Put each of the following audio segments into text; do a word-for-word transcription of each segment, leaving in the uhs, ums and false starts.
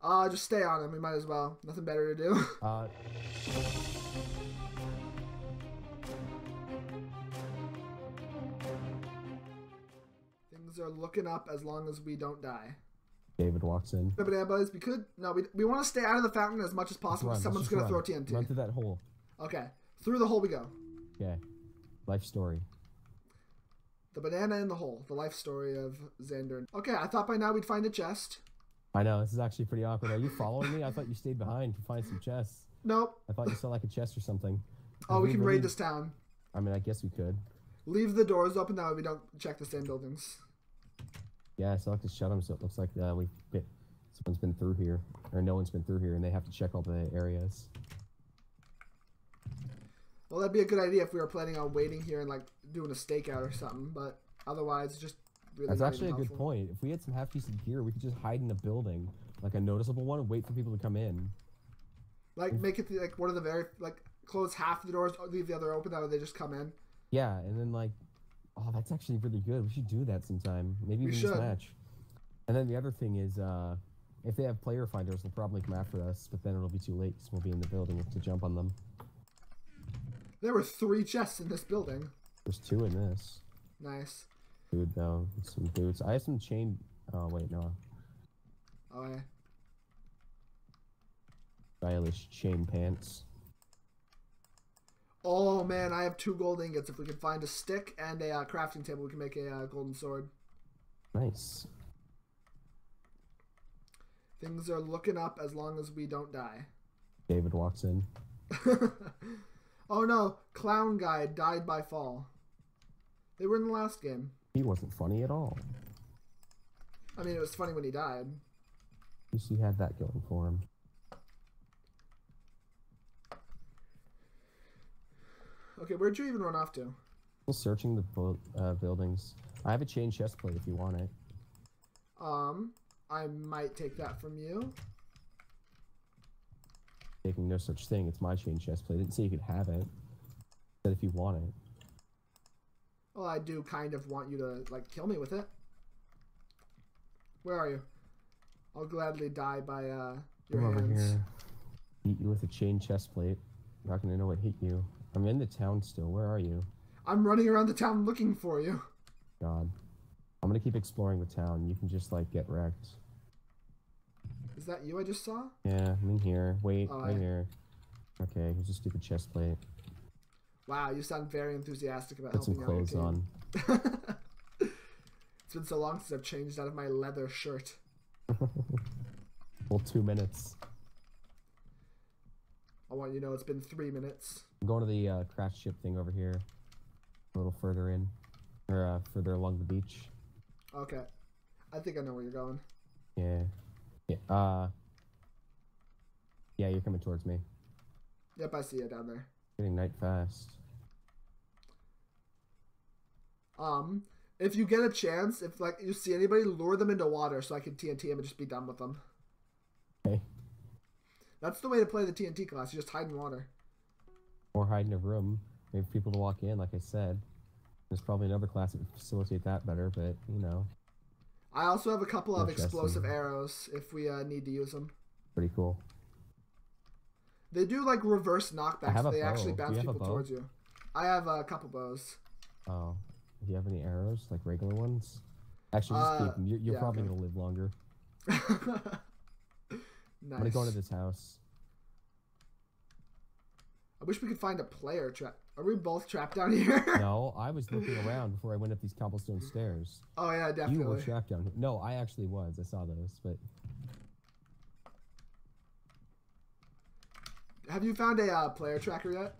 Uh, just stay on him. We might as well. Nothing better to do. Uh. Things are looking up as long as we don't die. David walks in. Is we could no, we we want to stay out of the fountain as much as possible. Run, someone's gonna run. throw T N T. Run through that hole. Okay, through the hole we go. Okay, life story. The banana in the hole. The life story of Xander. Okay, I thought by now we'd find a chest. I know, this is actually pretty awkward. Are you following me? I thought you stayed behind to find some chests. Nope. I thought you saw like a chest or something. Oh, we, we can really... raid this town. I mean, I guess we could. Leave the doors open that way we don't check the same buildings. Yeah, so I have to shut them so it looks like uh, we get someone's been through here. Or no one's been through here and they have to check all the areas. Well, that'd be a good idea if we were planning on waiting here and like doing a stakeout or something, but otherwise just really That's actually a helpful. good point. If we had some half decent gear, we could just hide in a building, like a noticeable one, and wait for people to come in. Like We've... make it the, like one of the very like close half the doors, leave the other open, that way they just come in. Yeah, and then like oh, that's actually really good. We should do that sometime. Maybe even this match. And then the other thing is, uh, if they have player finders, they'll probably come after us, but then it'll be too late because we'll be in the building to jump on them. There were three chests in this building. There's two in this. Nice. Food, though. Some boots. I have some chain... Oh, wait, no. Oh, yeah. Stylish chain pants. Oh man, I have two gold ingots. If we can find a stick and a uh, crafting table, we can make a uh, golden sword. Nice. Things are looking up as long as we don't die. David walks in. Oh no, clown guy died by fall. They were in the last game. He wasn't funny at all. I mean, it was funny when he died. At least he had that going for him. Okay, where'd you even run off to? Still searching the uh, buildings. I have a chain chest plate if you want it. Um, I might take that from you. Taking no such thing. It's my chain chest plate. I didn't say you could have it. But if you want it. Well, I do kind of want you to like kill me with it. Where are you? I'll gladly die by uh, your Come hands. Over here. Eat you with a chain chest plate. I'm not gonna know what hit you. I'm in the town still. Where are you? I'm running around the town looking for you. God. I'm gonna keep exploring the town. You can just, like, get wrecked. Is that you I just saw? Yeah, I'm in here. Wait, oh, I'm I... here. Okay, here's a stupid chest plate. Wow, you sound very enthusiastic about Put helping out. Put some clothes on. It's been so long since I've changed out of my leather shirt. Well, two minutes. I want you to know it's been three minutes. I'm going to the uh, crash ship thing over here. A little further in. Or uh, further along the beach. Okay. I think I know where you're going. Yeah. Yeah, uh, yeah you're coming towards me. Yep, I see you down there. Getting night fast. Um, if you get a chance, if like you see anybody, lure them into water so I can T N T them and just be done with them. Okay. That's the way to play the T N T class. You just hide in water. Or hide in a room. Maybe people to walk in, like I said. There's probably another class that would facilitate that better, but, you know. I also have a couple of explosive arrows if we uh, need to use them. Pretty cool. They do, like, reverse knockbacks. So they actually bounce people towards you. I have a couple bows. Oh. Do you have any arrows? Like, regular ones? Actually, just uh, keep them. You're, you're yeah, probably okay. going to live longer. Nice. I'm gonna go into this house. I wish we could find a player trap. Are we both trapped down here? No, I was looking around before I went up these cobblestone stairs. Oh yeah, definitely. You were trapped down here. No, I actually was. I saw those, but... Have you found a uh, player tracker yet?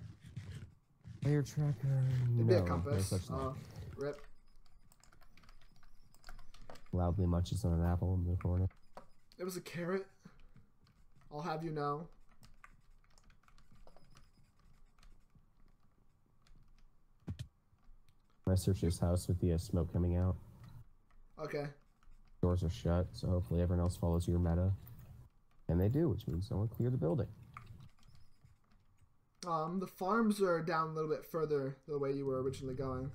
Player tracker... It'd no, be a compass. No oh, rip. Loudly munches on an apple in the corner. It was a carrot. I'll have you know. I searched this house with the uh, smoke coming out. Okay. Doors are shut, so hopefully everyone else follows your meta. And they do, which means no one cleared the building. Um, the farms are down a little bit further the way you were originally going.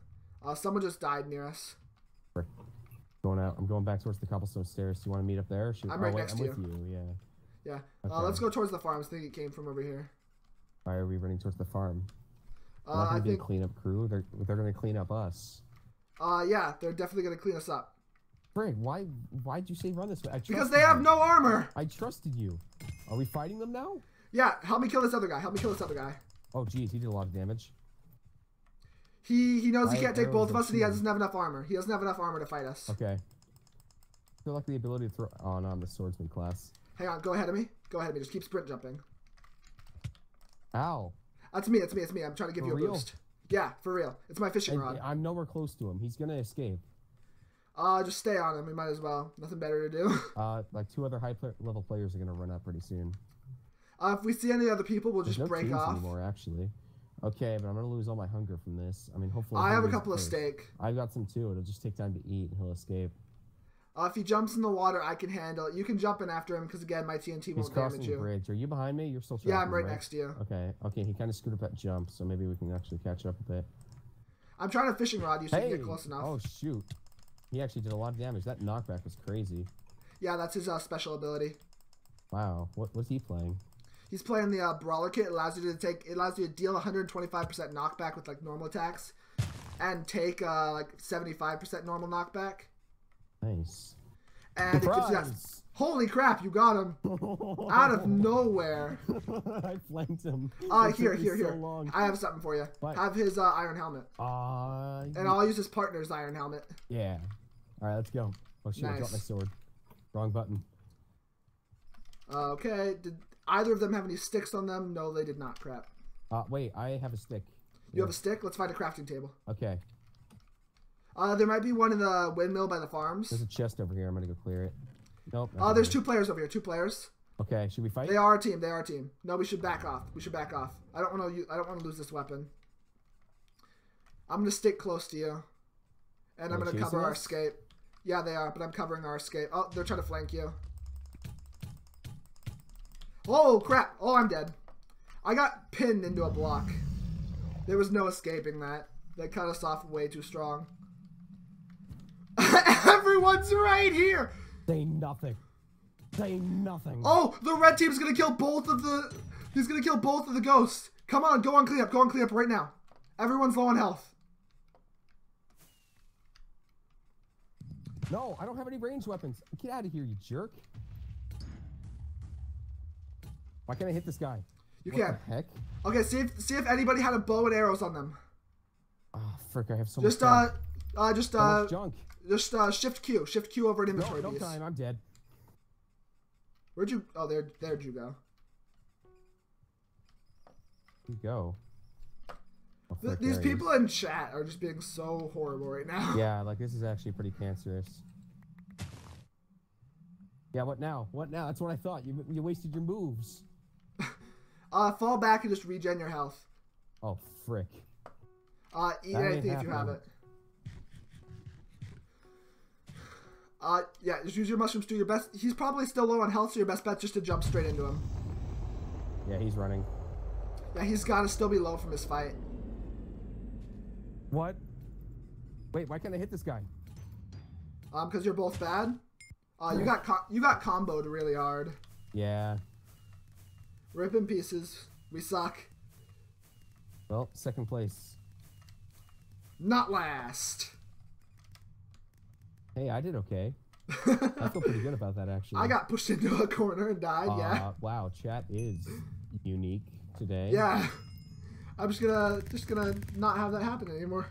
Uh, someone just died near us. Going out. I'm going back towards the cobblestone stairs. Do you want to meet up there? Should... I'm right oh, wait, next I'm to you. I'm with you, yeah. Yeah. Okay. Uh, let's go towards the farms. I think it came from over here. Why are we running towards the farm? We're not uh, gonna I be think... a cleanup crew. They're they're gonna clean up us. Uh, yeah, they're definitely gonna clean us up. Brig, why why'd you say run this way? I because they you. have no armor. I trusted you. Are we fighting them now? Yeah, help me kill this other guy. Help me kill this other guy. Oh, geez, he did a lot of damage. He he knows I, he can't take both of us, and he doesn't have enough armor. He doesn't have enough armor to fight us. Okay. I feel like the ability to throw. Oh no, I'm the swordsman class. Hang on, go ahead of me. Go ahead of me. Just keep sprint jumping. Ow. That's me. It's me. It's me. I'm trying to give for you a real? boost. Yeah, for real. It's my fishing I, rod. I'm nowhere close to him. He's gonna escape. Uh, just stay on him. We might as well. Nothing better to do. Uh, like two other high level players are gonna run up pretty soon. Uh, if we see any other people, we'll There's just no break off. Anymore, actually. Okay, but I'm gonna lose all my hunger from this. I mean, hopefully. I have a couple of steak. I've got some too. It'll just take time to eat, and he'll escape. Uh, if he jumps in the water, I can handle it. You can jump in after him, because again, my T N T He's won't damage you. The bridge. Are you behind me? You're still. Yeah, I'm right, right next to you. Okay, okay. He kind of screwed up that jump, so maybe we can actually catch up a bit. I'm trying to fishing rod you so hey. you can get close enough. Oh shoot! He actually did a lot of damage. That knockback was crazy. Yeah, that's his uh, special ability. Wow, what what's he playing? He's playing the uh, Brawler Kit. It allows you to take. It allows you to deal one hundred twenty-five percent knockback with like normal attacks, and take uh, like seventy-five percent normal knockback. Nice. And Surprise. it gives you that. Holy crap! You got him out of nowhere. I flanked him. Uh, it here, here, here. So I have something for you. But, have his uh, iron helmet. Uh, and yeah. I'll use his partner's iron helmet. Yeah. All right, let's go. Oh shoot! Nice. I dropped my sword. Wrong button. Uh, okay. Did either of them have any sticks on them? No, they did not. Crap. Uh, wait, I have a stick. You yeah. have a stick? Let's find a crafting table. Okay. Uh, there might be one in the windmill by the farms. There's a chest over here. I'm going to go clear it. Nope. Uh, there's two players over here. Two players. Okay, should we fight? They are a team. They are a team. No, we should back off. We should back off. I don't want to I don't want to lose this weapon. I'm going to stick close to you. And I'm going to cover our escape. Yeah, they are, but I'm covering our escape. Oh, they're trying to flank you. Oh, crap. Oh, I'm dead. I got pinned into a block. There was no escaping that. They cut us off way too strong. Everyone's right here. Say nothing. Say nothing. Oh, the red team's going to kill both of the... He's going to kill both of the ghosts. Come on, go on cleanup. Go on cleanup right now. Everyone's low on health. No, I don't have any ranged weapons. Get out of here, you jerk. Why can't I hit this guy? You what can. The heck? Okay, see if see if anybody had a bow and arrows on them. Oh, frick! I have so just, much. Uh, uh, just so uh, much junk. Just uh, shift Q, shift Q over to inventory. No, no time. I'm dead. Where'd you? Oh, there, there'd you go. You go. Oh, frick, Th these people in chat are just being so horrible right now. Yeah, like this is actually pretty cancerous. Yeah, what now? What now? That's what I thought. You you wasted your moves. Uh, fall back and just regen your health. Oh, frick. Uh, eat anything if you have it. Uh, yeah, just use your mushrooms, do your best. He's probably still low on health, so your best bet's just to jump straight into him. Yeah, he's running. Yeah, he's gotta still be low from his fight. What? Wait, why can't I hit this guy? Um, because you're both bad? Uh, you got co you got comboed really hard. Yeah. Rip in pieces. We suck. Well, second place. Not last. Hey, I did okay. I feel pretty good about that, actually. I got pushed into a corner and died, uh, yeah. Wow, chat is unique today. Yeah. I'm just gonna just gonna not have that happen anymore.